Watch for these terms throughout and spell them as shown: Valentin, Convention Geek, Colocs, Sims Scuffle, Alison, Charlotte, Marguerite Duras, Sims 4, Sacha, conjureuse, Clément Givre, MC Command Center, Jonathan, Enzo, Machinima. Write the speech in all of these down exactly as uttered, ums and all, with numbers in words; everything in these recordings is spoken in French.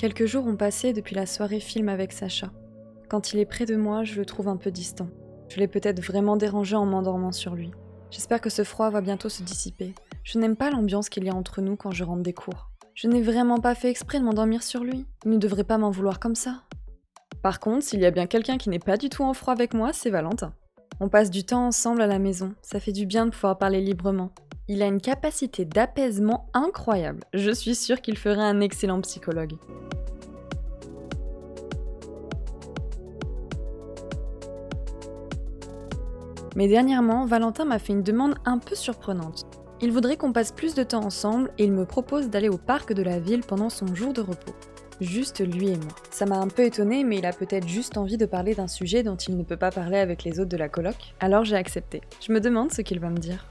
Quelques jours ont passé depuis la soirée film avec Sacha. Quand il est près de moi, je le trouve un peu distant. Je l'ai peut-être vraiment dérangé en m'endormant sur lui. J'espère que ce froid va bientôt se dissiper. Je n'aime pas l'ambiance qu'il y a entre nous quand je rentre des cours. Je n'ai vraiment pas fait exprès de m'endormir sur lui. Il ne devrait pas m'en vouloir comme ça. Par contre, s'il y a bien quelqu'un qui n'est pas du tout en froid avec moi, c'est Valentin. On passe du temps ensemble à la maison, ça fait du bien de pouvoir parler librement. Il a une capacité d'apaisement incroyable, je suis sûre qu'il ferait un excellent psychologue. Mais dernièrement, Valentin m'a fait une demande un peu surprenante. Il voudrait qu'on passe plus de temps ensemble et il me propose d'aller au parc de la ville pendant son jour de repos. Juste lui et moi. Ça m'a un peu étonnée, mais il a peut-être juste envie de parler d'un sujet dont il ne peut pas parler avec les autres de la coloc. Alors j'ai accepté. Je me demande ce qu'il va me dire.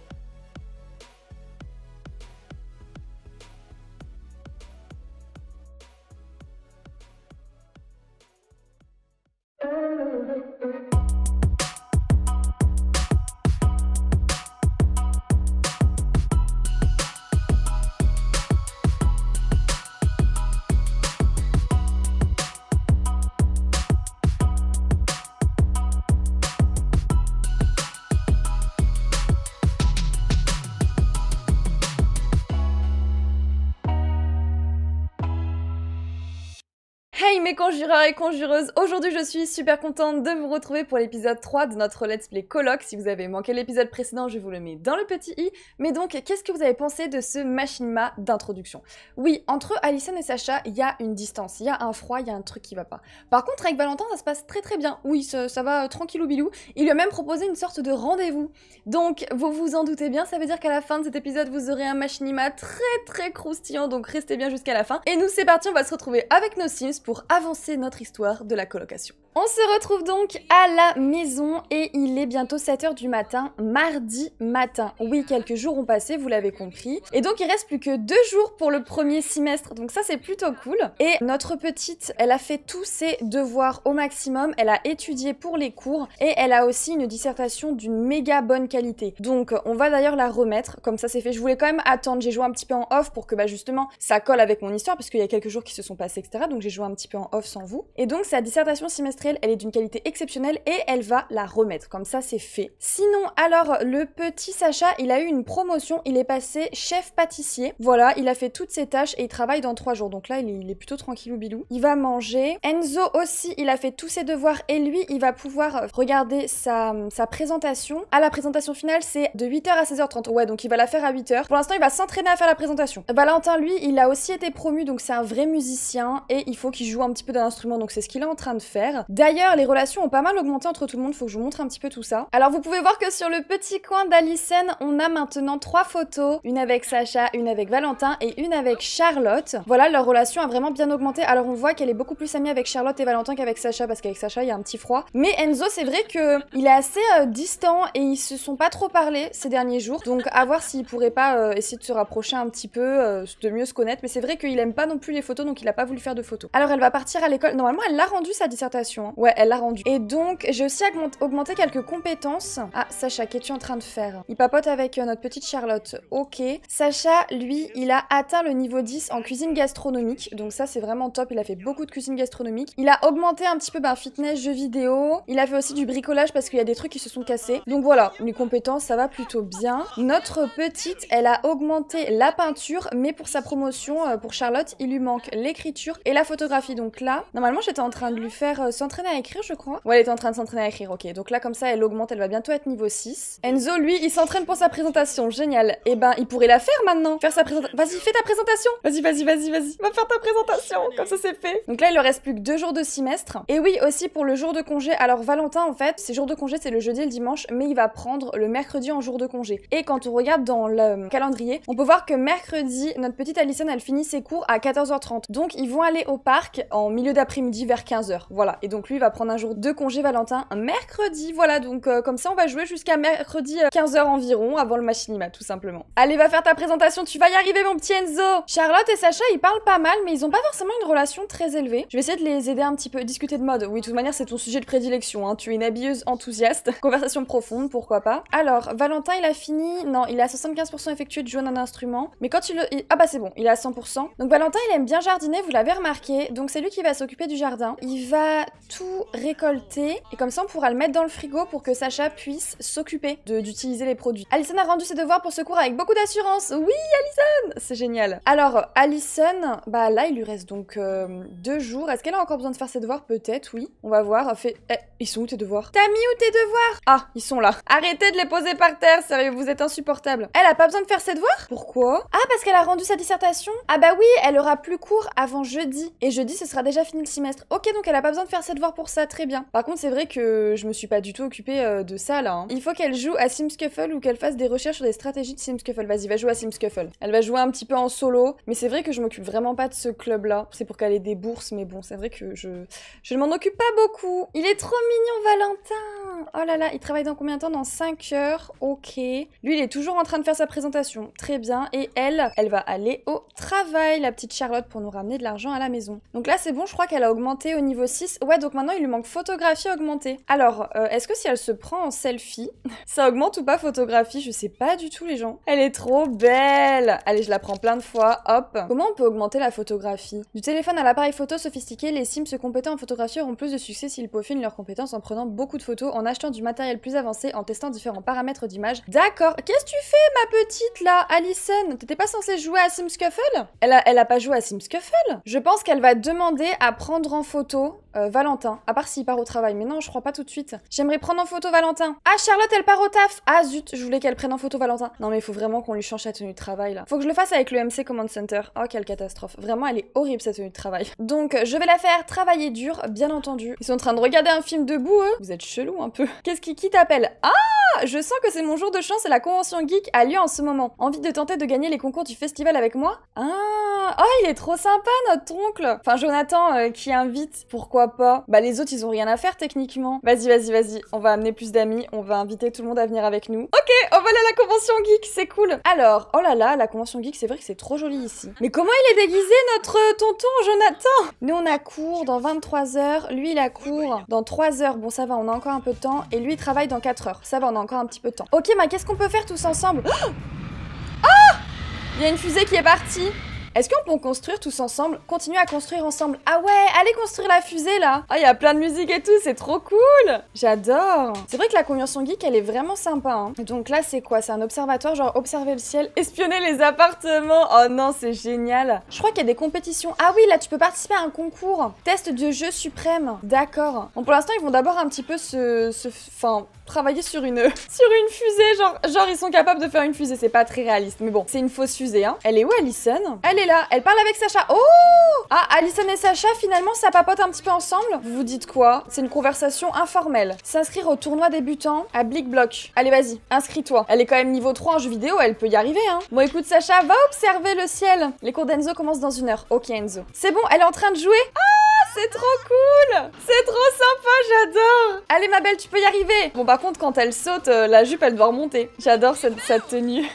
Hey mes conjureurs et conjureuses, aujourd'hui je suis super contente de vous retrouver pour l'épisode trois de notre Let's Play Colocs. Si vous avez manqué l'épisode précédent, je vous le mets dans le petit i. Mais donc, qu'est-ce que vous avez pensé de ce machinima d'introduction? Oui, entre Alison et Sacha, il y a une distance, il y a un froid, il y a un truc qui va pas. Par contre, avec Valentin, ça se passe très très bien. Oui, ça, ça va euh, tranquillou bilou. Il lui a même proposé une sorte de rendez-vous. Donc, vous vous en doutez bien, ça veut dire qu'à la fin de cet épisode, vous aurez un machinima très très croustillant. Donc, restez bien jusqu'à la fin. Et nous, c'est parti, on va se retrouver avec nos Sims pour avancer notre histoire de la colocation. On se retrouve donc à la maison et il est bientôt sept heures du matin, mardi matin. Oui, quelques jours ont passé, vous l'avez compris. Et donc il reste plus que deux jours pour le premier semestre, donc ça c'est plutôt cool. Et notre petite, elle a fait tous ses devoirs au maximum, elle a étudié pour les cours et elle a aussi une dissertation d'une méga bonne qualité. Donc on va d'ailleurs la remettre, comme ça c'est fait. Je voulais quand même attendre, j'ai joué un petit peu en off pour que bah justement ça colle avec mon histoire parce qu'il y a quelques jours qui se sont passés, et cetera. Donc j'ai joué un petit peu en off sans vous. Et donc sa dissertation semestrielle, elle est d'une qualité exceptionnelle et elle va la remettre, comme ça c'est fait. Sinon, alors le petit Sacha, il a eu une promotion, il est passé chef pâtissier. Voilà, il a fait toutes ses tâches et il travaille dans trois jours, donc là il est, il est plutôt tranquillou bilou. Il va manger. Enzo aussi, il a fait tous ses devoirs et lui, il va pouvoir regarder sa, sa présentation. À la présentation finale, c'est de huit heures à seize heures trente. Ouais, donc il va la faire à huit heures. Pour l'instant, il va s'entraîner à faire la présentation. Valentin, lui, il a aussi été promu, donc c'est un vrai musicien et il faut qu'il joue un petit peu d'un instrument, donc c'est ce qu'il est en train de faire. D'ailleurs, les relations ont pas mal augmenté entre tout le monde, faut que je vous montre un petit peu tout ça. Alors vous pouvez voir que sur le petit coin d'Alison, on a maintenant trois photos, une avec Sacha, une avec Valentin et une avec Charlotte. Voilà, leur relation a vraiment bien augmenté. Alors on voit qu'elle est beaucoup plus amie avec Charlotte et Valentin qu'avec Sacha, parce qu'avec Sacha, il y a un petit froid. Mais Enzo, c'est vrai qu'il est assez euh, distant et ils se sont pas trop parlé ces derniers jours. Donc à voir s'il pourrait pas euh, essayer de se rapprocher un petit peu, euh, de mieux se connaître. Mais c'est vrai qu'il aime pas non plus les photos, donc il a pas voulu faire de photos. Alors elle va partir à l'école. Normalement, elle l'a rendu sa dissertation. Ouais, elle l'a rendu. Et donc, j'ai aussi augmenté quelques compétences. Ah, Sacha, qu'es-tu en train de faire? Il papote avec euh, notre petite Charlotte. Ok. Sacha, lui, il a atteint le niveau dix en cuisine gastronomique. Donc ça, c'est vraiment top. Il a fait beaucoup de cuisine gastronomique. Il a augmenté un petit peu, ben, fitness, jeux vidéo. Il a fait aussi du bricolage parce qu'il y a des trucs qui se sont cassés. Donc voilà, les compétences, ça va plutôt bien. Notre petite, elle a augmenté la peinture, mais pour sa promotion, euh, pour Charlotte, il lui manque l'écriture et la photographie. Donc là, normalement, j'étais en train de lui faire euh, s'entraîner à écrire, je crois. Ouais, elle est en train de s'entraîner à écrire, ok. Donc là, comme ça, elle augmente, elle va bientôt être niveau six. Enzo, lui, il s'entraîne pour sa présentation, génial. Et eh ben, il pourrait la faire maintenant. Faire sa présentation. Vas-y, fais ta présentation. Vas-y, vas-y, vas-y, vas-y. Va faire ta présentation, comme ça c'est fait. Donc là, il ne reste plus que deux jours de semestre. Et oui, aussi pour le jour de congé. Alors, Valentin, en fait, ses jours de congé, c'est le jeudi et le dimanche, mais il va prendre le mercredi en jour de congé. Et quand on regarde dans le calendrier, on peut voir que mercredi, notre petite Alison, elle finit ses cours à quatorze heures trente. Donc, ils vont aller au parc en milieu d'après-midi vers quinze heures. Voilà. Et donc, donc lui il va prendre un jour de congé Valentin, un mercredi, voilà, donc euh, comme ça on va jouer jusqu'à mercredi euh, quinze heures environ, avant le machinima tout simplement. Allez, va faire ta présentation, tu vas y arriver mon petit Enzo. Charlotte et Sacha ils parlent pas mal, mais ils ont pas forcément une relation très élevée. Je vais essayer de les aider un petit peu, discuter de mode, oui de toute manière c'est ton sujet de prédilection, hein. Tu es une habilleuse enthousiaste, conversation profonde, pourquoi pas. Alors, Valentin il a fini, non il est à soixante-quinze pour cent effectué de jouer d'un instrument, mais quand il... le... il... Ah bah c'est bon, il est à cent pour cent. Donc Valentin il aime bien jardiner, vous l'avez remarqué, donc c'est lui qui va s'occuper du jardin. Il va tout récolter et comme ça on pourra le mettre dans le frigo pour que Sacha puisse s'occuper d'utiliser les produits. Alison a rendu ses devoirs pour ce cours avec beaucoup d'assurance. Oui Alison, c'est génial. Alors Alison, bah là il lui reste donc euh, deux jours. Est-ce qu'elle a encore besoin de faire ses devoirs? Peut-être, oui. On va voir. Fait... Eh, ils sont où tes devoirs? T'as mis où tes devoirs? Ah, ils sont là. Arrêtez de les poser par terre, sérieux, vous êtes insupportable. Elle a pas besoin de faire ses devoirs? Pourquoi? Ah, parce qu'elle a rendu sa dissertation? Ah bah oui, elle aura plus cours avant jeudi. Et jeudi, ce sera déjà fini le semestre. Ok, donc elle a pas besoin de faire ses devoirs pour ça, très bien. Par contre, c'est vrai que je me suis pas du tout occupée euh, de ça là. Hein. Il faut qu'elle joue à Sims Scuffle ou qu'elle fasse des recherches sur des stratégies de Sims Scuffle. Vas-y, va jouer à Sims Scuffle. Elle va jouer un petit peu en solo, mais c'est vrai que je m'occupe vraiment pas de ce club là. C'est pour qu'elle ait des bourses, mais bon, c'est vrai que je je m'en occupe pas beaucoup. Il est trop mignon Valentin. Oh là là, il travaille dans combien de temps? Dans cinq heures. Ok. Lui, il est toujours en train de faire sa présentation. Très bien. Et elle, elle va aller au travail, la petite Charlotte, pour nous ramener de l'argent à la maison. Donc là, c'est bon, je crois qu'elle a augmenté au niveau six. Ouais, donc maintenant, il lui manque photographie augmentée. Alors, euh, est-ce que si elle se prend en selfie, ça augmente ou pas photographie? Je sais pas du tout, les gens. Elle est trop belle. Allez, je la prends plein de fois. Hop. Comment on peut augmenter la photographie? Du téléphone à l'appareil photo sophistiqué, les Sims compétents en photographie auront plus de succès s'ils peaufinent leurs compétences en prenant beaucoup de photos, en achetant du matériel plus avancé, en testant différents paramètres d'image. D'accord. Qu'est-ce que tu fais, ma petite, là, Alison? T'étais pas censée jouer à Sims Scuffle? Elle a, elle a pas joué à Sims Scuffle? Je pense qu'elle va demander à prendre en photo euh, Valentin, à part s'il part au travail. Mais non, je crois pas tout de suite. J'aimerais prendre en photo Valentin. Ah, Charlotte, elle part au taf. Ah, zut, je voulais qu'elle prenne en photo Valentin. Non, mais il faut vraiment qu'on lui change sa tenue de travail, là. Faut que je le fasse avec le M C Command Center. Oh, quelle catastrophe. Vraiment, elle est horrible, sa tenue de travail. Donc, je vais la faire travailler dur, bien entendu. Ils sont en train de regarder un film debout, eux. Vous êtes chelou un peu. Qu'est-ce qui, qui t'appelle? Ah, je sens que c'est mon jour de chance et la Convention Geek a lieu en ce moment. Envie de tenter de gagner les concours du festival avec moi? Ah, oh, il est trop sympa, notre oncle. Enfin, Jonathan euh, qui invite, pourquoi pas? Bah, les autres, ils ont rien à faire, techniquement. Vas-y, vas-y, vas-y. On va amener plus d'amis. On va inviter tout le monde à venir avec nous. Ok, on va aller à la Convention Geek, c'est cool. Alors, oh là là, la Convention Geek, c'est vrai que c'est trop joli ici. Mais comment il est déguisé, notre tonton Jonathan? Nous, on a cours dans vingt-trois heures. Lui, il a cours dans trois heures. Bon, ça va, on a encore un peu de temps. Et lui, il travaille dans quatre heures. Ça va, on a encore un petit peu de temps. Ok, mais bah, qu'est-ce qu'on peut faire tous ensemble? Ah! Il y a une fusée qui est partie. Est-ce qu'on peut construire tous ensemble? Continuer à construire ensemble. Ah ouais, allez construire la fusée là. Ah, il y a plein de musique et tout, c'est trop cool. J'adore. C'est vrai que la Convention Geek, elle est vraiment sympa. Hein. Donc là, c'est quoi? C'est un observatoire, genre observer le ciel, espionner les appartements. Oh non, c'est génial. Je crois qu'il y a des compétitions. Ah oui, là, tu peux participer à un concours. Test de jeu suprême. D'accord. Bon, pour l'instant, ils vont d'abord un petit peu se... se... Enfin... travailler sur une euh, sur une fusée, genre genre ils sont capables de faire une fusée, c'est pas très réaliste, mais bon, c'est une fausse fusée, hein. Elle est où Alison? Elle est là, elle parle avec Sacha. Oh! Ah, Alison et Sacha, finalement, ça papote un petit peu ensemble. Vous vous dites quoi? C'est une conversation informelle. S'inscrire au tournoi débutant à Blick Block. Allez, vas-y, inscris-toi. Elle est quand même niveau trois en jeu vidéo, elle peut y arriver, hein. Bon, écoute, Sacha, va observer le ciel. Les cours d'Enzo commencent dans une heure. Ok, Enzo. C'est bon, elle est en train de jouer. Ah! C'est trop cool! C'est trop sympa, j'adore! Allez ma belle, tu peux y arriver! Bon par contre, quand elle saute, euh, la jupe, elle doit remonter. J'adore cette, cette tenue.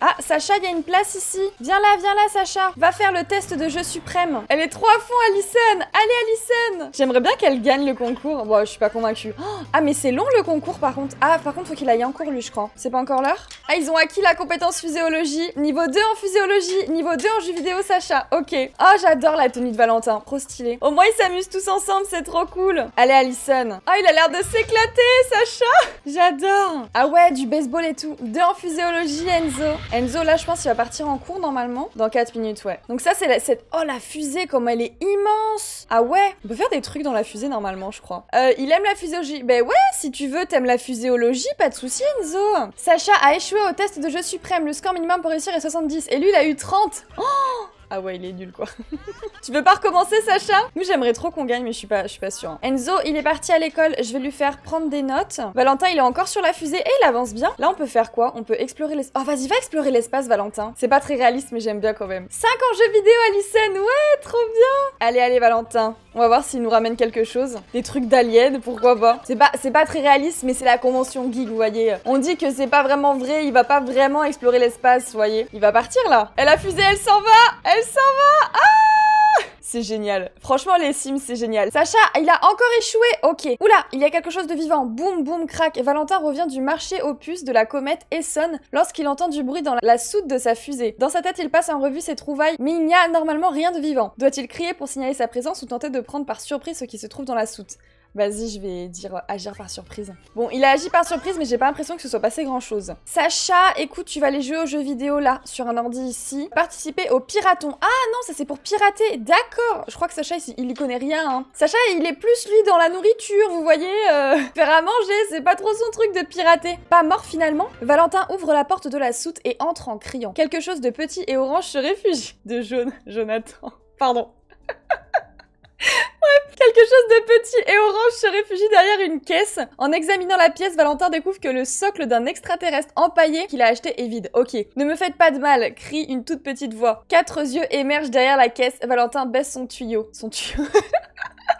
Ah, Sacha, il y a une place ici. Viens là, viens là, Sacha. Va faire le test de jeu suprême. Elle est trop à fond, Alison. Allez, Alison. J'aimerais bien qu'elle gagne le concours. Bon, je suis pas convaincue. Oh, ah, mais c'est long le concours, par contre. Ah, par contre, faut qu'il aille en cours, lui, je crois. C'est pas encore l'heure? Ah, ils ont acquis la compétence physiologie. Niveau deux en physiologie. Niveau deux en jeu vidéo, Sacha. Ok. Oh, j'adore la tenue de Valentin. Trop stylé. Au moins, ils s'amusent tous ensemble, c'est trop cool. Allez, Alison. Ah, il a l'air de s'éclater, Sacha. J'adore. Ah ouais, du baseball et tout. deux en physiologie, Enzo. Enzo, là, je pense qu'il va partir en cours, normalement. Dans quatre minutes, ouais. Donc ça, c'est la... Cette... Oh, la fusée, comme elle est immense. Ah ouais. On peut faire des trucs dans la fusée, normalement, je crois. Euh, il aime la physiologie. Ben ouais, si tu veux, t'aimes la physiologie, pas de soucis, Enzo. Sacha a échoué au test de jeu suprême. Le score minimum pour réussir est soixante-dix. Et lui, il a eu trente. Oh! Ah ouais, il est nul quoi. Tu veux pas recommencer, Sacha? Nous, j'aimerais trop qu'on gagne, mais je suis pas, je suis pas sûre. Hein. Enzo, il est parti à l'école. Je vais lui faire prendre des notes. Valentin, il est encore sur la fusée et il avance bien. Là, on peut faire quoi? On peut explorer l'espace. Oh, vas-y, va explorer l'espace, Valentin. C'est pas très réaliste, mais j'aime bien quand même. cinq ans jeux vidéo, Alison. Ouais, trop bien. Allez, allez, Valentin. On va voir s'il nous ramène quelque chose. Des trucs d'aliens, pourquoi pas. C'est pas, c'est pas très réaliste, mais c'est la convention geek, vous voyez. On dit que c'est pas vraiment vrai. Il va pas vraiment explorer l'espace, vous voyez. Il va partir là. Elle a fusée, elle s'en va. Elle s'en va. Ah! C'est génial. Franchement, les Sims, c'est génial. Sacha, il a encore échoué. Ok. Oula, il y a quelque chose de vivant. Boum, boum, crac. Et Valentin revient du marché aux puces de la comète Esson lorsqu'il entend du bruit dans la soute de sa fusée. Dans sa tête, il passe en revue ses trouvailles, mais il n'y a normalement rien de vivant. Doit-il crier pour signaler sa présence ou tenter de prendre par surprise ce qui se trouve dans la soute? Vas-y, je vais dire euh, agir par surprise. Bon, il a agi par surprise, mais j'ai pas l'impression que ce soit passé grand-chose. Sacha, écoute, tu vas aller jouer aux jeux vidéo là, sur un ordi ici. Participer au piraton. Ah non, ça c'est pour pirater. D'accord. Je crois que Sacha, il, il y connaît rien. Hein. Sacha, il est plus lui dans la nourriture, vous voyez. Euh, faire à manger, c'est pas trop son truc de pirater. Pas mort finalement. Valentin ouvre la porte de la soute et entre en criant. Quelque chose de petit et orange se réfugie. De jaune, Jonathan. Pardon. Ouais, quelque chose de petit et orange se réfugie derrière une caisse. En examinant la pièce, Valentin découvre que le socle d'un extraterrestre empaillé qu'il a acheté est vide. Ok. Ne me faites pas de mal, crie une toute petite voix. Quatre yeux émergent derrière la caisse. Valentin baisse son tuyau. Son tuyau.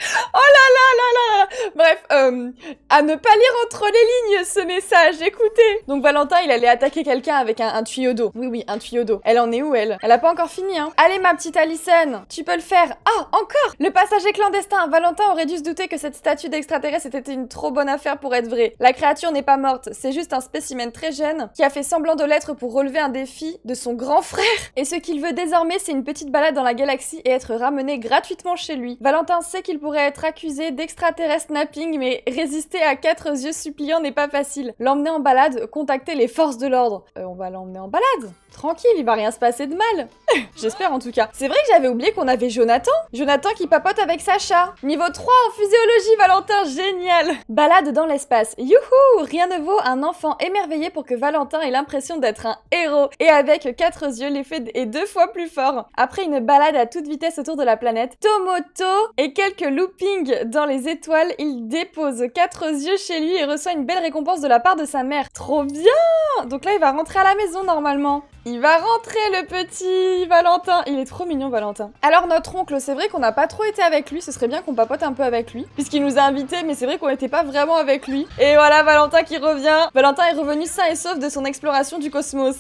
Oh là là là là là. Bref, euh, à ne pas lire entre les lignes ce message, écoutez. Donc Valentin, il allait attaquer quelqu'un avec un, un tuyau d'eau. Oui, oui, un tuyau d'eau. Elle en est où, elle? Elle a pas encore fini, hein. Allez, ma petite Alison, tu peux le faire. Ah, encore. Le passager clandestin. Valentin aurait dû se douter que cette statue d'extraterrestre était une trop bonne affaire pour être vraie. La créature n'est pas morte, c'est juste un spécimen très jeune qui a fait semblant de l'être pour relever un défi de son grand frère. Et ce qu'il veut désormais, c'est une petite balade dans la galaxie et être ramené gratuitement chez lui. Valentin sait qu'il pourrait être accusé d'extraterrestre napping, mais résister à quatre yeux suppliants n'est pas facile. L'emmener en balade, contacter les forces de l'ordre. Euh, on va l'emmener en balade. Tranquille, il va rien se passer de mal. J'espère en tout cas. C'est vrai que j'avais oublié qu'on avait Jonathan. Jonathan qui papote avec Sacha. Niveau trois en physiologie, Valentin, génial. Balade dans l'espace. Youhou, rien ne vaut un enfant émerveillé pour que Valentin ait l'impression d'être un héros. Et avec quatre yeux, l'effet est deux fois plus fort. Après une balade à toute vitesse autour de la planète, Tomoto et quelques looping dans les étoiles, il dépose quatre yeux chez lui et reçoit une belle récompense de la part de sa mère. Trop bien! Donc là, il va rentrer à la maison normalement. Il va rentrer le petit Valentin. Il est trop mignon, Valentin. Alors notre oncle, c'est vrai qu'on n'a pas trop été avec lui. Ce serait bien qu'on papote un peu avec lui, puisqu'il nous a invités, mais c'est vrai qu'on n'était pas vraiment avec lui. Et voilà Valentin qui revient. Valentin est revenu sain et sauf de son exploration du cosmos.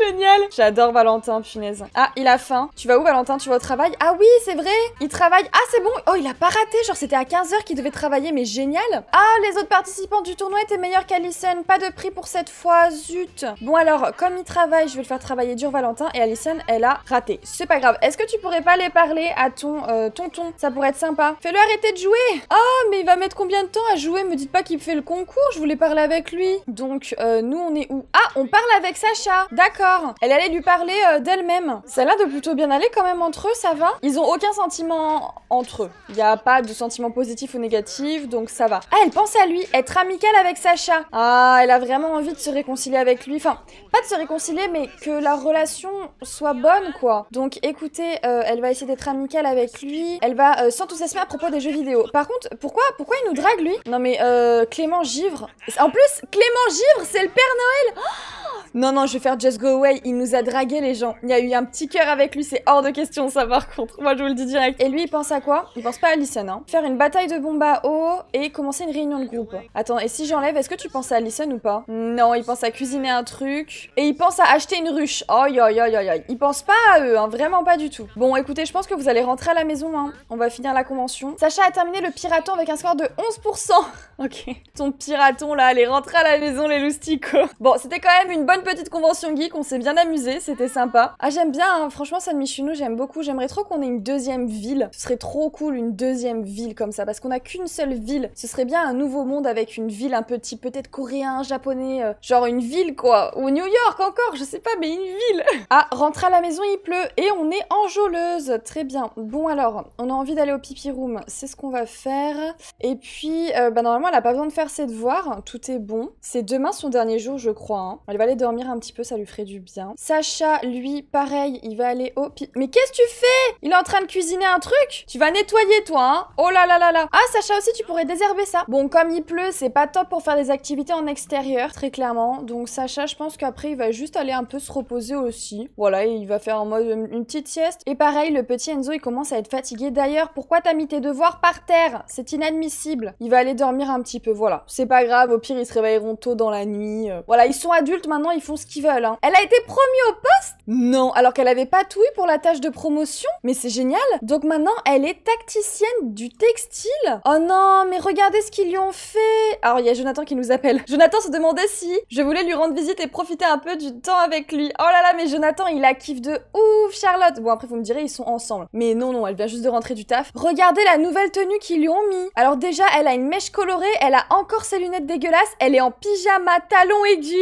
Génial. J'adore Valentin, punaise. Ah, il a faim. Tu vas où, Valentin? Tu vas au travail? Ah oui, c'est vrai. Il travaille. Ah, c'est bon. Oh, il a pas raté. Genre, c'était à quinze heures qu'il devait travailler, mais génial. Ah, les autres participants du tournoi étaient meilleurs qu'Alison. Pas de prix pour cette fois. Zut. Bon, alors, comme il travaille, je vais le faire travailler dur, Valentin. Et Alison, elle a raté. C'est pas grave. Est-ce que tu pourrais pas les parler à ton euh, tonton? Ça pourrait être sympa. Fais-le arrêter de jouer. Oh, mais il va mettre combien de temps à jouer? Me dites pas qu'il fait le concours. Je voulais parler avec lui. Donc, euh, nous, on est où? Ah, on parle avec Sacha. D'accord. Elle allait lui parler euh, d'elle-même. Ça l'air de plutôt bien aller quand même entre eux, ça va. Ils ont aucun sentiment entre eux. Il n'y a pas de sentiment positif ou négatif, donc ça va. Ah, elle pense à lui, être amicale avec Sacha. Ah, elle a vraiment envie de se réconcilier avec lui. Enfin, pas de se réconcilier, mais que la relation soit bonne, quoi. Donc écoutez, euh, elle va essayer d'être amicale avec lui. Elle va euh, s'enthousiasmer à propos des jeux vidéo. Par contre, pourquoi, pourquoi il nous drague, lui? Non mais, euh, Clément Givre. En plus, Clément Givre, c'est le Père Noël. Oh, non, non, je vais faire Just Go Away, il nous a dragué les gens. Il y a eu un petit cœur avec lui, c'est hors de question ça par contre. Moi je vous le dis direct. Et lui il pense à quoi? Il pense pas à Alison, hein. Faire une bataille de bombes à eau et commencer une réunion de groupe. Attends, et si j'enlève, est-ce que tu penses à Alison ou pas? Non, il pense à cuisiner un truc. Et il pense à acheter une ruche. Oh yo yo yo yo. Il pense pas à eux, hein, vraiment pas du tout. Bon écoutez, je pense que vous allez rentrer à la maison, hein. On va finir la convention. Sacha a terminé le piraton avec un score de onze pour cent. Ok. Ton piraton là, allez rentrer à la maison les lousticos. Bon, c'était quand même une bonne petite convention geek, on s'est bien amusé, c'était sympa. Ah j'aime bien, hein, franchement San Michino, j'aime beaucoup, j'aimerais trop qu'on ait une deuxième ville. Ce serait trop cool une deuxième ville comme ça, parce qu'on a qu'une seule ville. Ce serait bien un nouveau monde avec une ville un petit, peut-être coréen, japonais, euh, genre une ville quoi, ou New York encore, je sais pas, mais une ville. Ah, rentre à la maison, il pleut, et on est enjôleuse, très bien. Bon alors, on a envie d'aller au pipi room, c'est ce qu'on va faire. Et puis, euh, bah normalement elle a pas besoin de faire ses devoirs, tout est bon. C'est demain son dernier jour je crois, hein. Elle va aller dormir s'endormir un petit peu, ça lui ferait du bien. Sacha, lui, pareil, il va aller au... Mais qu'est-ce que tu fais? Il est en train de cuisiner un truc? Tu vas nettoyer, toi, hein? Oh là là là là. Ah, Sacha aussi, tu pourrais désherber ça. Bon, comme il pleut, c'est pas top pour faire des activités en extérieur, très clairement. Donc Sacha, je pense qu'après, il va juste aller un peu se reposer aussi. Voilà, et il va faire en mode une petite sieste. Et pareil, le petit Enzo, il commence à être fatigué. D'ailleurs, pourquoi t'as mis tes devoirs par terre? C'est inadmissible. Il va aller dormir un petit peu, voilà. C'est pas grave, au pire, ils se réveilleront tôt dans la nuit. Euh, voilà, ils sont adultes maintenant, ils font ce qu'ils veulent, hein. Elle a été promue au poste? Non, alors qu'elle avait pas tout eu pour la tâche de promotion. Mais c'est génial. Donc maintenant, elle est tacticienne du textile. Oh non, mais regardez ce qu'ils lui ont fait. Alors, il y a Jonathan qui nous appelle. Jonathan se demandait si je voulais lui rendre visite et profiter un peu du temps avec lui. Oh là là, mais Jonathan, il la kiffe de ouf, Charlotte. Bon, après, vous me direz, ils sont ensemble. Mais non, non, elle vient juste de rentrer du taf. Regardez la nouvelle tenue qu'ils lui ont mis. Alors déjà, elle a une mèche colorée, elle a encore ses lunettes dégueulasses, elle est en pyjama, talons aiguilles.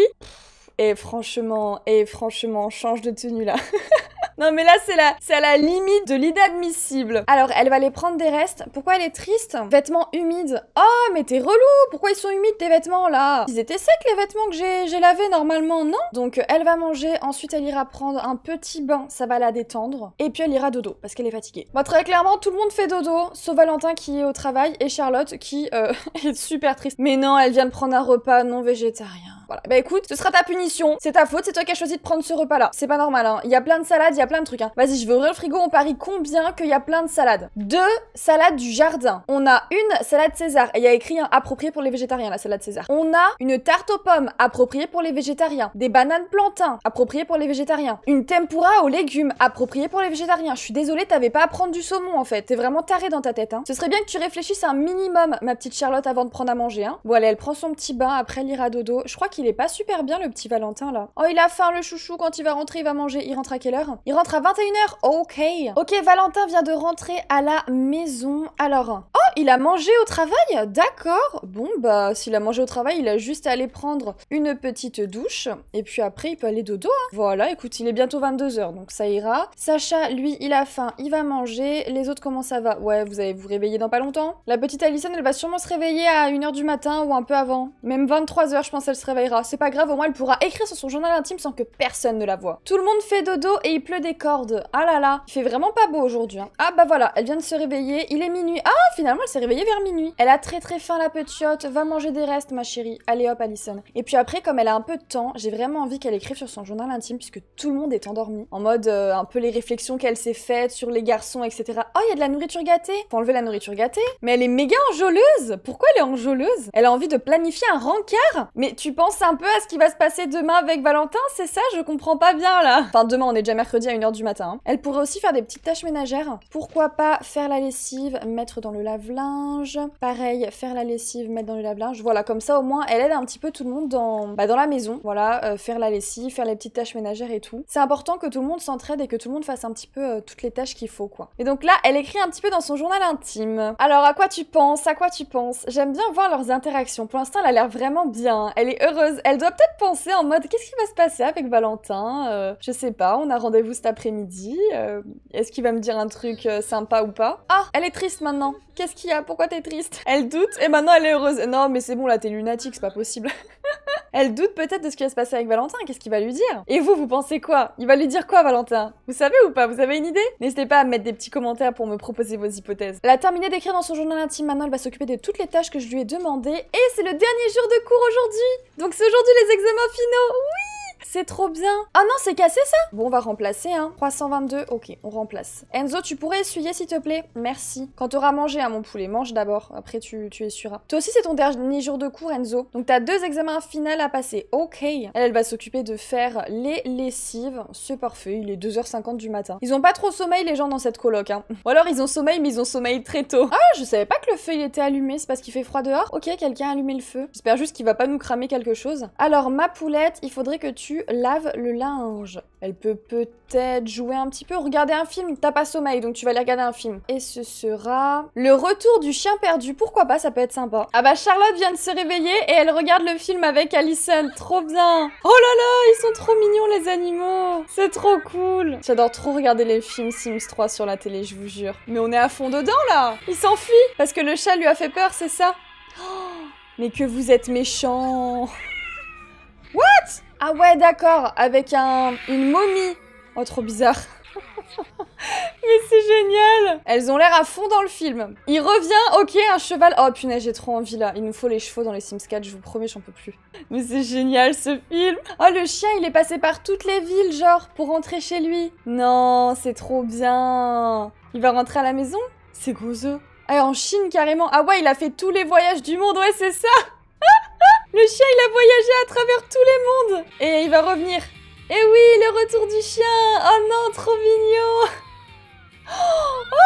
Et franchement, et franchement, change de tenue là. Non mais là c'est la, c'est à la limite de l'inadmissible. Alors elle va aller prendre des restes. Pourquoi elle est triste? Vêtements humides. Oh mais t'es relou. Pourquoi ils sont humides tes vêtements là? Ils étaient secs les vêtements que j'ai lavés normalement, non? Donc elle va manger, ensuite elle ira prendre un petit bain, ça va la détendre. Et puis elle ira dodo parce qu'elle est fatiguée. Bon très clairement tout le monde fait dodo, sauf Valentin qui est au travail et Charlotte qui euh, est super triste. Mais non elle vient de prendre un repas non végétarien. Voilà. Bah écoute, ce sera ta punition, c'est ta faute, c'est toi qui as choisi de prendre ce repas-là. C'est pas normal, hein. Il y a plein de salades, il y a plein de trucs, hein. Vas-y, je vais ouvrir le frigo, on parie combien qu'il y a plein de salades. Deux salades du jardin. On a une salade César, et il y a écrit, hein, approprié pour les végétariens, la salade César. On a une tarte aux pommes, appropriée pour les végétariens. Des bananes plantains, appropriées pour les végétariens. Une tempura aux légumes, appropriée pour les végétariens. Je suis désolée, t'avais pas à prendre du saumon, en fait. T'es vraiment taré dans ta tête, hein. Ce serait bien que tu réfléchisses un minimum, ma petite Charlotte, avant de prendre à manger, hein. Bon, allez, elle prend son petit bain, après elle ira dodo. Je crois qu'il est pas super bien le petit Valentin là. Oh il a faim le chouchou, quand il va rentrer il va manger. Il rentre à quelle heure? Il rentre à vingt et une heures. Ok. Ok Valentin vient de rentrer à la maison. Alors... Oh il a mangé au travail? D'accord. Bon bah s'il a mangé au travail il a juste à aller prendre une petite douche. Et puis après il peut aller dodo. Hein. Voilà écoute il est bientôt vingt-deux heures donc ça ira. Sacha lui il a faim, il va manger. Les autres comment ça va? Ouais vous allez vous réveiller dans pas longtemps. La petite Alison elle va sûrement se réveiller à une heure du matin ou un peu avant. Même vingt-trois heures je pense elle se réveille. C'est pas grave, au moins elle pourra écrire sur son journal intime sans que personne ne la voie. Tout le monde fait dodo et il pleut des cordes. Ah là là, il fait vraiment pas beau aujourd'hui. Hein. Ah bah voilà, elle vient de se réveiller, il est minuit. Ah finalement elle s'est réveillée vers minuit. Elle a très très faim la petite, va manger des restes ma chérie. Allez hop Alison. Et puis après comme elle a un peu de temps, j'ai vraiment envie qu'elle écrive sur son journal intime puisque tout le monde est endormi. En mode euh, un peu les réflexions qu'elle s'est faites sur les garçons et cetera. Oh il y a de la nourriture gâtée. Faut enlever la nourriture gâtée. Mais elle est méga enjôleuse. Pourquoi elle est enjôleuse? Elle a envie de planifier un rencard. Mais tu penses un peu à ce qui va se passer demain avec Valentin, c'est ça? Je comprends pas bien là. Enfin demain on est déjà mercredi à une heure du matin. Hein. Elle pourrait aussi faire des petites tâches ménagères. Pourquoi pas faire la lessive, mettre dans le lave-linge. Pareil, faire la lessive, mettre dans le lave-linge. Voilà, comme ça au moins elle aide un petit peu tout le monde dans, bah, dans la maison. Voilà, euh, faire la lessive, faire les petites tâches ménagères et tout. C'est important que tout le monde s'entraide et que tout le monde fasse un petit peu euh, toutes les tâches qu'il faut quoi. Et donc là elle écrit un petit peu dans son journal intime. Alors à quoi tu penses? À quoi tu penses? J'aime bien voir leurs interactions. Pour l'instant elle a l'air vraiment bien. Elle est heureuse. Elle doit peut-être penser en mode qu'est-ce qui va se passer avec Valentin, euh, je sais pas, on a rendez-vous cet après-midi, euh, est-ce qu'il va me dire un truc euh, sympa ou pas? Ah, elle est triste maintenant, qu'est-ce qu'il y a? Pourquoi t'es triste? Elle doute et maintenant elle est heureuse. Non mais c'est bon là t'es lunatique, c'est pas possible. Elle doute peut-être de ce qui va se passer avec Valentin, qu'est-ce qu'il va lui dire? Et vous, vous pensez quoi? Il va lui dire quoi Valentin? Vous savez ou pas? Vous avez une idée? N'hésitez pas à mettre des petits commentaires pour me proposer vos hypothèses. Elle a terminé d'écrire dans son journal intime, maintenant elle va s'occuper de toutes les tâches que je lui ai demandées et c'est le dernier jour de cours aujourd'hui. Donc c'est aujourd'hui les examens finaux, oui! C'est trop bien. Ah non, c'est cassé ça? Bon, on va remplacer, hein. trois cent vingt-deux, ok, on remplace. Enzo, tu pourrais essuyer s'il te plaît? Merci. Quand t'auras mangé, hein, mon poulet, mange d'abord. Après, tu, tu essuieras. Toi aussi, c'est ton dernier jour de cours, Enzo. Donc, t'as deux examens finaux à passer. Ok. Elle, elle va s'occuper de faire les lessives. C'est parfait, il est deux heures cinquante du matin. Ils ont pas trop sommeil, les gens, dans cette coloc, hein. Ou alors, ils ont sommeil, mais ils ont sommeil très tôt. Ah, je savais pas que le feu, il était allumé. C'est parce qu'il fait froid dehors? Ok, quelqu'un a allumé le feu. J'espère juste qu'il va pas nous cramer quelque chose. Alors, ma poulette, il faudrait que tu lave le linge. Elle peut peut-être jouer un petit peu, regarder un film. T'as pas sommeil, donc tu vas aller regarder un film. Et ce sera... Le retour du chien perdu. Pourquoi pas, ça peut être sympa. Ah bah Charlotte vient de se réveiller et elle regarde le film avec Alison. Trop bien. Oh là là, ils sont trop mignons les animaux. C'est trop cool. J'adore trop regarder les films Sims trois sur la télé, je vous jure. Mais on est à fond dedans là. Il s'enfuit parce que le chat lui a fait peur, c'est ça? Oh, mais que vous êtes méchants. What? Ah ouais, d'accord, avec un, une momie. Oh, trop bizarre. Mais c'est génial. Elles ont l'air à fond dans le film. Il revient, ok, un cheval. Oh punaise, j'ai trop envie là. Il nous faut les chevaux dans les Sims quatre, je vous promets, j'en peux plus. Mais c'est génial ce film. Oh, le chien, il est passé par toutes les villes, genre, pour rentrer chez lui. Non, c'est trop bien. Il va rentrer à la maison. C'est gozeux. Ah, en Chine carrément. Ah ouais, il a fait tous les voyages du monde, ouais, c'est ça. Le chien, il a voyagé à travers tous les mondes. Et il va revenir. Eh oui, le retour du chien. Oh non, trop mignon. Oh,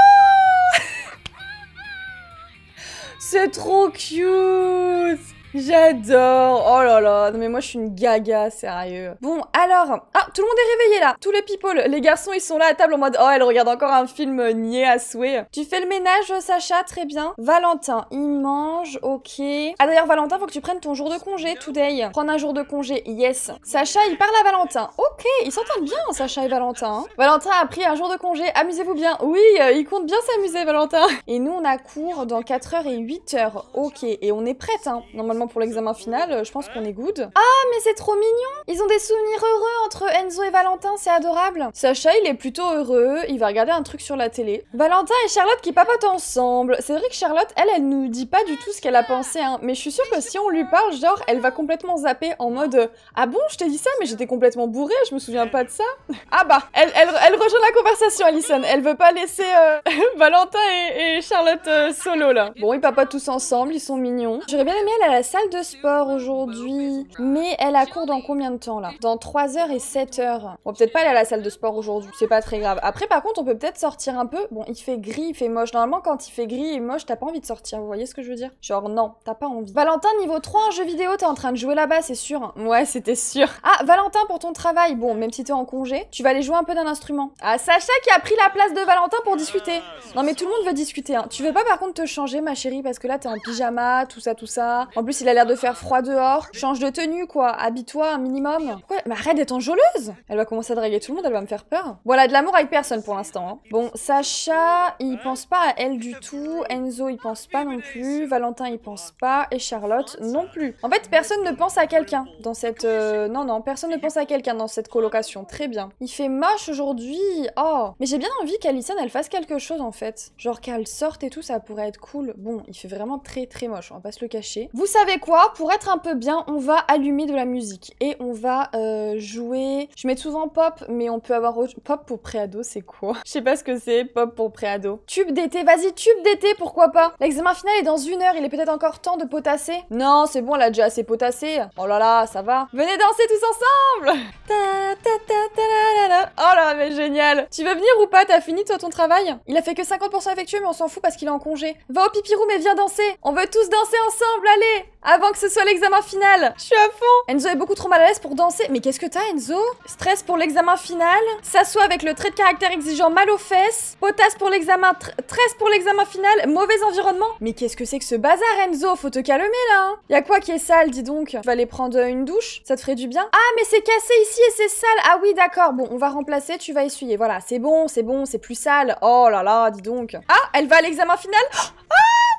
c'est trop cute. J'adore. Oh là là. Non mais moi, je suis une gaga, sérieux. Bon, alors... Ah, tout le monde est réveillé, là. Tous les people. Les garçons, ils sont là à table en mode... Oh, elle regarde encore un film niais à souhait. Tu fais le ménage, Sacha? Très bien. Valentin, il mange. Ok. Ah, d'ailleurs, Valentin, faut que tu prennes ton jour de congé, today. Prendre un jour de congé. Yes. Sacha, il parle à Valentin. Ok. Ils s'entendent bien, Sacha et Valentin. Hein. Valentin a pris un jour de congé. Amusez-vous bien. Oui, euh, il compte bien s'amuser, Valentin. Et nous, on a cours dans quatre heures et huit heures. Ok. Et on est prête, hein. Normalement, pour l'examen final, je pense qu'on est good. Ah, mais c'est trop mignon. Ils ont des souvenirs heureux entre Enzo et Valentin, c'est adorable. Sacha, il est plutôt heureux, il va regarder un truc sur la télé. Valentin et Charlotte qui papotent ensemble. C'est vrai que Charlotte, elle, elle nous dit pas du tout ce qu'elle a pensé, hein. Mais je suis sûre que si on lui parle, genre, elle va complètement zapper en mode « Ah bon, je t'ai dit ça, mais j'étais complètement bourrée, je me souviens pas de ça. » Ah bah, elle, elle, elle rejoint la conversation, Alison. Elle veut pas laisser euh, Valentin et, et Charlotte euh, solo, là. Bon, ils papotent tous ensemble, ils sont mignons. J'aurais bien aimé elle à la salle de sport aujourd'hui, mais elle a cours dans combien de temps là? Dans trois heures et sept heures. On peut peut-être pas aller à la salle de sport aujourd'hui, c'est pas très grave. Après par contre on peut peut-être sortir un peu. Bon, il fait gris, il fait moche. Normalement quand il fait gris et moche, t'as pas envie de sortir, vous voyez ce que je veux dire? Genre non, t'as pas envie. Valentin niveau trois en jeu vidéo, t'es en train de jouer là-bas, c'est sûr. Ouais, c'était sûr. Ah, Valentin pour ton travail, bon, même si t'es en congé, tu vas aller jouer un peu d'un instrument. Ah, Sacha qui a pris la place de Valentin pour discuter. Non mais tout le monde veut discuter, hein. Tu veux pas par contre te changer ma chérie parce que là t'es en pyjama, tout ça, tout ça. En plus il a l'air de faire froid dehors. Change de tenue, quoi. Habille-toi un minimum. Pourquoi? Mais arrête d'être enjôleuse. Elle va commencer à draguer tout le monde, elle va me faire peur. Voilà, de l'amour avec personne pour l'instant. Hein. Bon, Sacha, il pense pas à elle du tout. Enzo, il pense pas non plus. Valentin, il pense pas. Et Charlotte, non plus. En fait, personne ne pense à quelqu'un dans cette... Euh... Non, non, personne ne pense à quelqu'un dans cette colocation. Très bien. Il fait moche aujourd'hui. Oh. Mais j'ai bien envie qu'Alison, elle fasse quelque chose, en fait. Genre qu'elle sorte et tout, ça pourrait être cool. Bon, il fait vraiment très, très moche. On va pas se le cacher. Vous savez quoi? Pour être un peu bien, on va allumer de la musique et on va euh, jouer... Je mets souvent pop, mais on peut avoir autre... Pop pour préado, c'est quoi? Je sais pas ce que c'est, pop pour préado. Tube d'été, vas-y, tube d'été, pourquoi pas? L'examen final est dans une heure, il est peut-être encore temps de potasser. Non, c'est bon, elle a déjà assez potassé. Oh là là, ça va. Venez danser tous ensemble. Ta, ta, ta, ta, la, la, la. Oh là, mais génial. Tu veux venir ou pas? T'as fini toi ton travail? Il a fait que cinquante pour cent effectué, mais on s'en fout parce qu'il est en congé. Va au pipi room et viens danser. On veut tous danser ensemble, allez. Avant que ce soit l'examen final. Je suis à fond. Enzo est beaucoup trop mal à l'aise pour danser. Mais qu'est-ce que t'as, Enzo? Stress pour l'examen final. S'assoit avec le trait de caractère exigeant, mal aux fesses. Potasse pour l'examen. Stress pour l'examen final. Mauvais environnement. Mais qu'est-ce que c'est que ce bazar, Enzo? Faut te calmer, là. Hein. Y'a quoi qui est sale, dis donc? Tu vas aller prendre une douche. Ça te ferait du bien. Ah, mais c'est cassé ici et c'est sale. Ah oui, d'accord. Bon, on va remplacer. Tu vas essuyer. Voilà. C'est bon, c'est bon. C'est plus sale. Oh là là, dis donc. Ah, elle va à l'examen final. Ah!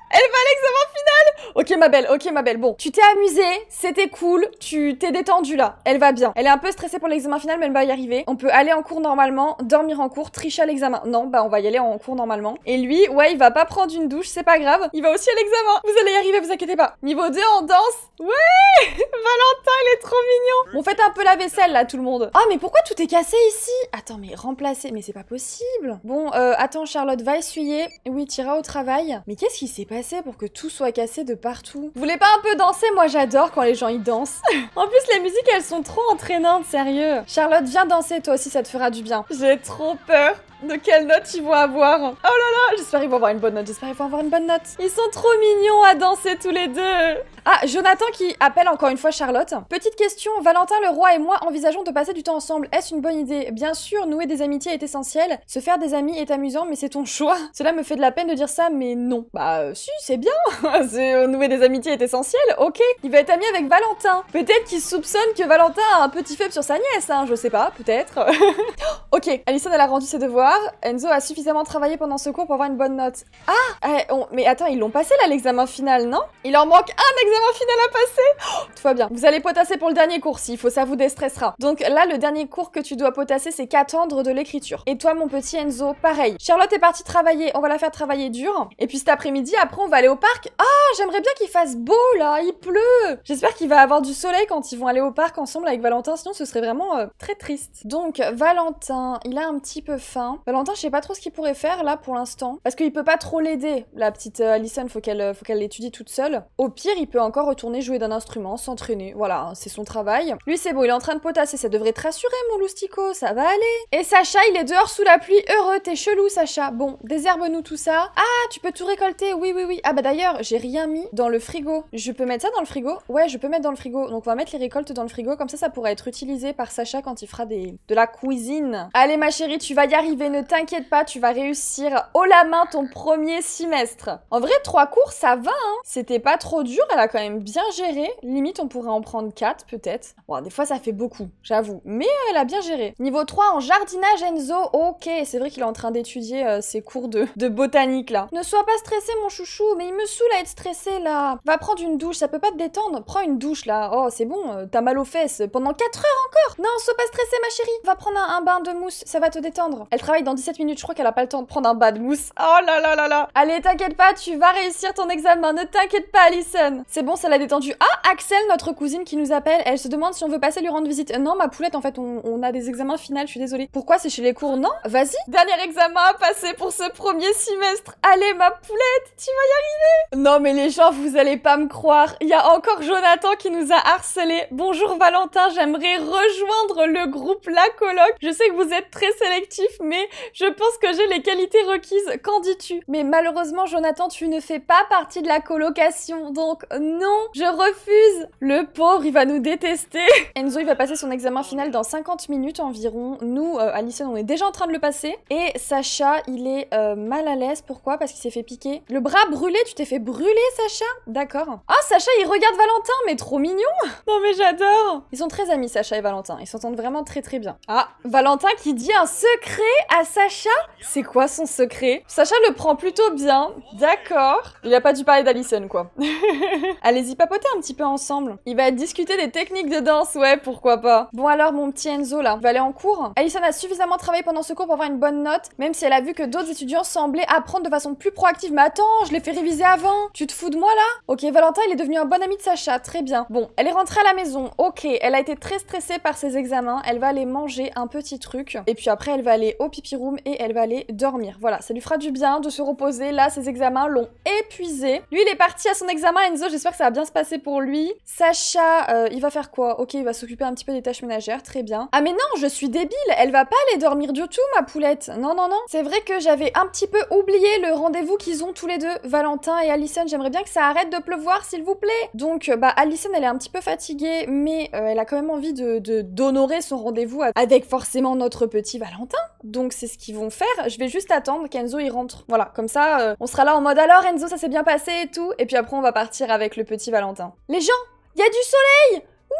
Elle va à l'examen final. Ok ma belle, ok ma belle. Bon, tu t'es amusée, c'était cool, tu t'es détendue là. Elle va bien. Elle est un peu stressée pour l'examen final, mais elle va y arriver. On peut aller en cours normalement, dormir en cours, tricher à l'examen. Non, bah on va y aller en cours normalement. Et lui, ouais, il va pas prendre une douche, c'est pas grave. Il va aussi à l'examen. Vous allez y arriver, vous inquiétez pas. Niveau deux en danse. Ouais. Valentin, il est trop mignon. Bon, faites un peu la vaisselle là, tout le monde. Ah, mais pourquoi tout est cassé ici? Attends, mais remplacer, mais c'est pas possible. Bon, euh, attends, Charlotte va essuyer. Oui, t'iras au travail. Mais qu'est-ce qui s'est passé pour que tout soit cassé de partout? Vous voulez pas un peu danser? Moi j'adore quand les gens y dansent. En plus les musiques elles sont trop entraînantes, sérieux. Charlotte, viens danser, toi aussi ça te fera du bien. J'ai trop peur de quelle note ils vont avoir. Oh là là, j'espère qu'ils vont avoir une bonne note, j'espère qu'ils vont avoir une bonne note. Ils sont trop mignons à danser tous les deux. Ah, Jonathan qui appelle encore une fois Charlotte. Petite question, Valentin le roi et moi envisageons de passer du temps ensemble. Est-ce une bonne idée? Bien sûr, nouer des amitiés est essentiel. Se faire des amis est amusant, mais c'est ton choix. Cela me fait de la peine de dire ça, mais non. Bah euh, si, c'est bien. Nouer des amitiés est essentiel, ok. Il va être ami avec Valentin. Peut-être qu'il soupçonne que Valentin a un petit faible sur sa nièce, hein, je sais pas, peut-être. Ok, Alison elle a rendu ses devoirs. voir, Enzo a suffisamment travaillé pendant ce cours pour avoir une bonne note. Ah eh, on... Mais attends, ils l'ont passé là l'examen final, non? Il en manque un examen final à passer. Oh, tout va bien. Vous allez potasser pour le dernier cours, s'il faut, ça vous déstressera. Donc là, le dernier cours que tu dois potasser, c'est qu'attendre de l'écriture. Et toi, mon petit Enzo, pareil. Charlotte est partie travailler, on va la faire travailler dur. Et puis cet après-midi, après, on va aller au parc. Ah, j'aimerais bien qu'il fasse beau là, il pleut. J'espère qu'il va avoir du soleil quand ils vont aller au parc ensemble avec Valentin, sinon ce serait vraiment euh, très triste. Donc Valentin, il a un petit peu faim. Valentin, je sais pas trop ce qu'il pourrait faire là pour l'instant, parce qu'il peut pas trop l'aider. La petite euh, Alison, faut qu'elle euh, faut qu'elle l'étudie toute seule. Au pire, il peut encore retourner jouer d'un instrument, s'entraîner. Voilà, hein, c'est son travail. Lui, c'est bon, il est en train de potasser, ça devrait te rassurer mon loustico, ça va aller. Et Sacha, il est dehors sous la pluie, heureux, t'es chelou Sacha. Bon, désherbe-nous tout ça. Ah, tu peux tout récolter, oui, oui, oui. Ah bah d'ailleurs, j'ai rien mis dans le frigo. Je peux mettre ça dans le frigo? Ouais, je peux mettre dans le frigo. Donc on va mettre les récoltes dans le frigo, comme ça, ça pourra être utilisé par Sacha quand il fera des... de la cuisine. Allez ma chérie, tu vas y arriver, ne t'inquiète pas, tu vas réussir haut la main ton premier semestre. En vrai, trois cours, ça va, hein. C'était pas trop dur, elle a quand même bien géré. Limite, on pourrait en prendre quatre, peut-être. Bon, des fois, ça fait beaucoup, j'avoue. Mais euh, elle a bien géré. Niveau trois, en jardinage, Enzo, ok. C'est vrai qu'il est en train d'étudier euh, ses cours de... de botanique, là. Ne sois pas stressé, mon chouchou, mais il me saoule à être stressé, là. Va prendre une douche, ça peut pas te détendre. Prends une douche, là. Oh, c'est bon, euh, t'as mal aux fesses. Pendant quatre heures encore. Non, sois pas stressé, ma chérie. Va prendre un, un bain de mousse, ça va te détendre. Elle travaille dans dix-sept minutes, je crois qu'elle a pas le temps de prendre un bain de mousse. Oh là là là là. Allez, t'inquiète pas, tu vas réussir ton examen, ne t'inquiète pas, Alison. C'est bon, ça l'a détendu. Ah, Axel, notre cousine qui nous appelle, elle se demande si on veut passer lui rendre visite. Non, ma poulette, en fait, on, on a des examens finaux, je suis désolée. Pourquoi c'est chez les cours? Non, vas-y. Dernier examen à passer pour ce premier semestre. Allez, ma poulette, tu vas y arriver. Non, mais les gens, vous allez pas me croire. Il y a encore Jonathan qui nous a harcelé. Bonjour Valentin, j'aimerais rejoindre le groupe La Coloc. Je sais que vous êtes très sélectif, mais je pense que j'ai les qualités requises. Qu'en dis-tu? Mais malheureusement, Jonathan, tu ne fais pas partie de la colocation, donc non, je refuse. Le pauvre, il va nous détester. Enzo, il va passer son examen final dans cinquante minutes environ. Nous, euh, Alison, on est déjà en train de le passer. Et Sacha, il est euh, mal à l'aise. Pourquoi? Parce qu'il s'est fait piquer. Le bras brûlé, tu t'es fait brûler, Sacha? D'accord. Ah, Sacha, il regarde Valentin, mais trop mignon. Non mais j'adore. Ils sont très amis, Sacha et Valentin. Ils s'entendent vraiment très très bien. Ah, Valentin qui dit un secret à Sacha? C'est quoi son secret? Sacha le prend plutôt bien. D'accord. Il a pas dû parler d'Alison, quoi. Allez-y, papoter un petit peu ensemble. Il va discuter des techniques de danse. Ouais, pourquoi pas. Bon alors, mon petit Enzo, là, il va aller en cours. Alison a suffisamment travaillé pendant ce cours pour avoir une bonne note, même si elle a vu que d'autres étudiants semblaient apprendre de façon plus proactive. Mais attends, je l'ai fait réviser avant. Tu te fous de moi, là? Ok, Valentin, il est devenu un bon ami de Sacha. Très bien. Bon, elle est rentrée à la maison. Ok, elle a été très stressée par ses examens. Elle va aller manger un petit truc. Et puis après, elle va aller au pipi room et elle va aller dormir. Voilà, ça lui fera du bien de se reposer. Là, ses examens l'ont épuisé. Lui, il est parti à son examen, Enzo. J'espère que ça va bien se passer pour lui. Sacha, euh, il va faire quoi? Ok, il va s'occuper un petit peu des tâches ménagères. Très bien. Ah mais non, je suis débile. Elle va pas aller dormir du tout, ma poulette. Non, non, non. C'est vrai que j'avais un petit peu oublié le rendez-vous qu'ils ont tous les deux. Valentin et Alison, j'aimerais bien que ça arrête de pleuvoir, s'il vous plaît. Donc, bah, Alison, elle est un petit peu fatiguée, mais euh, elle a quand même envie de, de, d'honorer son rendez-vous avec forcément notre petit Valentin. Donc c'est ce qu'ils vont faire. Je vais juste attendre qu'Enzo y rentre. Voilà, comme ça, euh, on sera là en mode alors Enzo, ça s'est bien passé et tout. Et puis après, on va partir avec le petit Valentin. Les gens, il y a du soleil! Oui!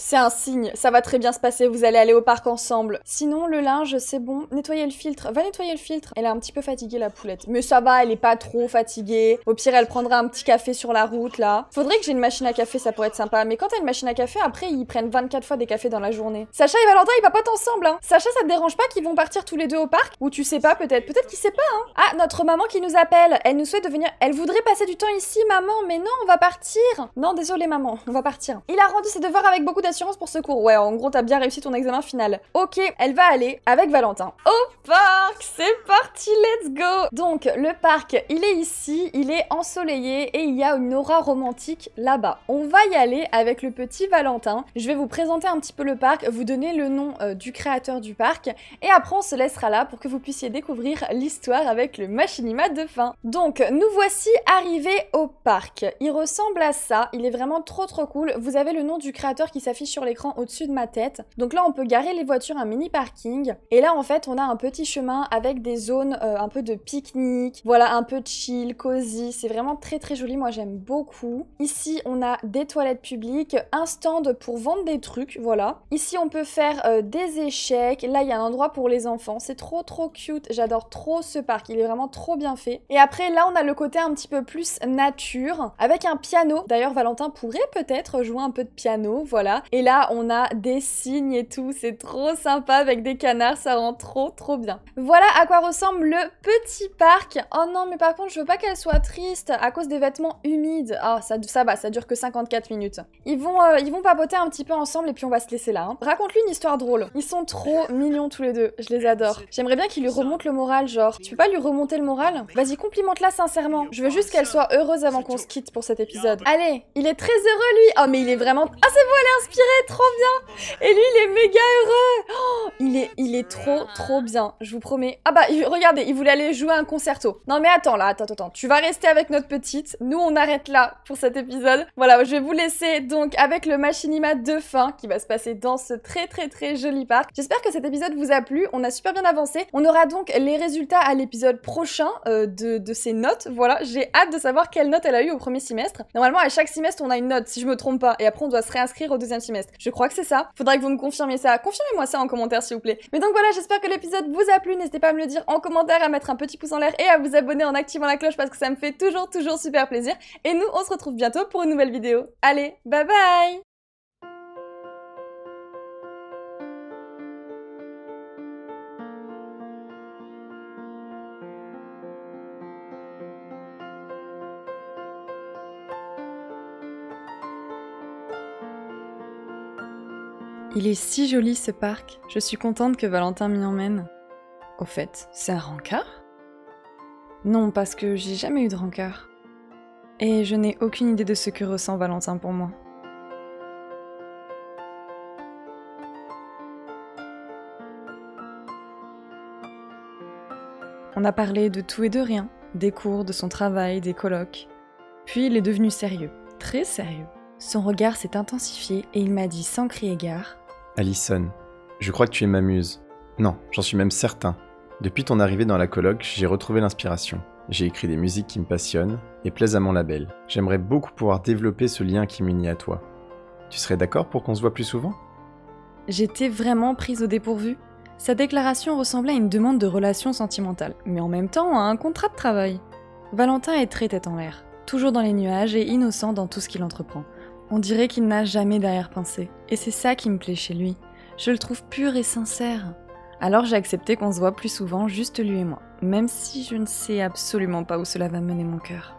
C'est un signe, ça va très bien se passer, vous allez aller au parc ensemble. Sinon, le linge, c'est bon. Nettoyer le filtre, va nettoyer le filtre. Elle est un petit peu fatiguée, la poulette. Mais ça va, elle est pas trop fatiguée. Au pire, elle prendra un petit café sur la route, là. Faudrait que j'ai une machine à café, ça pourrait être sympa. Mais quand t'as une machine à café, après, ils prennent vingt-quatre fois des cafés dans la journée. Sacha et Valentin, ils papotent ensemble, hein. Sacha, ça te dérange pas qu'ils vont partir tous les deux au parc? Ou tu sais pas, peut-être. Peut-être qu'ils sait pas, hein. Ah, notre maman qui nous appelle. Elle nous souhaite de venir. Elle voudrait passer du temps ici, maman. Mais non, on va partir. Non, désolé, maman, on va partir. Il a rendu ses devoirs avec beaucoup d'assurance pour ce cours. Ouais, en gros, t'as bien réussi ton examen final. Ok, elle va aller avec Valentin au parc. C'est parti, let's go. Donc, le parc, il est ici, il est ensoleillé et il y a une aura romantique là-bas. On va y aller avec le petit Valentin. Je vais vous présenter un petit peu le parc, vous donner le nom euh, du créateur du parc et après, on se laissera là pour que vous puissiez découvrir l'histoire avec le machinima de fin. Donc, nous voici arrivés au parc. Il ressemble à ça. Il est vraiment trop, trop cool. Vous avez le nom du créateur qui s'affiche s'affiche sur l'écran au-dessus de ma tête. Donc là on peut garer les voitures à un mini parking et là en fait on a un petit chemin avec des zones euh, un peu de pique-nique, voilà, un peu chill, cosy, c'est vraiment très très joli, moi j'aime beaucoup. Ici on a des toilettes publiques, un stand pour vendre des trucs, voilà. Ici on peut faire euh, des échecs, là il y a un endroit pour les enfants, c'est trop trop cute, j'adore trop ce parc, il est vraiment trop bien fait. Et après là on a le côté un petit peu plus nature avec un piano, d'ailleurs Valentin pourrait peut-être jouer un peu de piano, voilà. Et là on a des cygnes et tout, c'est trop sympa avec des canards, ça rend trop trop bien. Voilà à quoi ressemble le petit parc. Oh non mais par contre je veux pas qu'elle soit triste à cause des vêtements humides. Ah oh, ça, ça va, ça dure que cinquante-quatre minutes. Ils vont, euh, ils vont papoter un petit peu ensemble et puis on va se laisser là. Hein. Raconte-lui une histoire drôle. Ils sont trop mignons tous les deux, je les adore. J'aimerais bien qu'il lui remonte le moral, genre. Tu peux pas lui remonter le moral? Vas-y, complimente-la sincèrement. Je veux juste qu'elle soit heureuse avant qu'on se quitte pour cet épisode. Allez, il est très heureux lui. Oh mais il est vraiment... Ah c'est beau, elle est inspirée, trop bien. Et lui il est méga heureux. Oh, il est, il est trop trop bien, je vous promets. Ah bah regardez, il voulait aller jouer à un concerto. Non mais attends là, attends, attends, tu vas rester avec notre petite. Nous on arrête là pour cet épisode. Voilà, je vais vous laisser donc avec le machinima de fin qui va se passer dans ce très très très joli parc. J'espère que cet épisode vous a plu, on a super bien avancé. On aura donc les résultats à l'épisode prochain euh, de, de ces notes. Voilà, j'ai hâte de savoir quelle note elle a eu au premier semestre. Normalement à chaque semestre on a une note si je me trompe pas et après on doit se réinscrire au deuxième semestre. Je crois que c'est ça. Faudrait que vous me confirmiez ça. Confirmez-moi ça en commentaire s'il vous plaît. Mais donc voilà, j'espère que l'épisode vous a plu, n'hésitez pas à me le dire en commentaire, à mettre un petit pouce en l'air et à vous abonner en activant la cloche parce que ça me fait toujours toujours super plaisir. Et nous on se retrouve bientôt pour une nouvelle vidéo. Allez, bye bye! Il est si joli ce parc, je suis contente que Valentin m'y emmène. Au fait, c'est un rencard? Non, parce que j'ai jamais eu de rencard. Et je n'ai aucune idée de ce que ressent Valentin pour moi. On a parlé de tout et de rien, des cours, de son travail, des colocs. Puis il est devenu sérieux, très sérieux. Son regard s'est intensifié et il m'a dit sans crier gare. Alison, je crois que tu es ma muse. Non, j'en suis même certain. Depuis ton arrivée dans la coloc, j'ai retrouvé l'inspiration. J'ai écrit des musiques qui me passionnent et plaisent à mon label. J'aimerais beaucoup pouvoir développer ce lien qui m'unit à toi. Tu serais d'accord pour qu'on se voit plus souvent? J'étais vraiment prise au dépourvu. Sa déclaration ressemblait à une demande de relation sentimentale, mais en même temps à un contrat de travail. Valentin est très tête en l'air, toujours dans les nuages et innocent dans tout ce qu'il entreprend. On dirait qu'il n'a jamais d'arrière-pensée. Et c'est ça qui me plaît chez lui. Je le trouve pur et sincère. Alors j'ai accepté qu'on se voit plus souvent, juste lui et moi. Même si je ne sais absolument pas où cela va mener mon cœur.